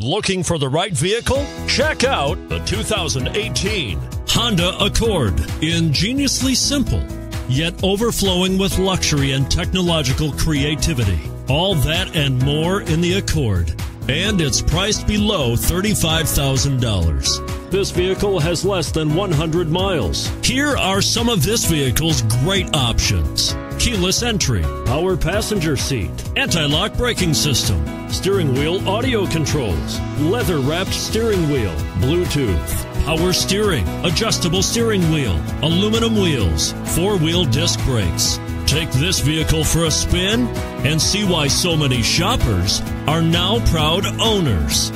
Looking for the right vehicle? Check out the 2018 Honda Accord. Ingeniously simple, yet overflowing with luxury and technological creativity. All that and more in the Accord. And it's priced below $35,000. This vehicle has less than 100 miles. Here are some of this vehicle's great options: keyless entry, power passenger seat, anti-lock braking system, steering wheel audio controls, leather-wrapped steering wheel, Bluetooth, power steering, adjustable steering wheel, aluminum wheels, four-wheel disc brakes. Take this vehicle for a spin and see why so many shoppers are now proud owners.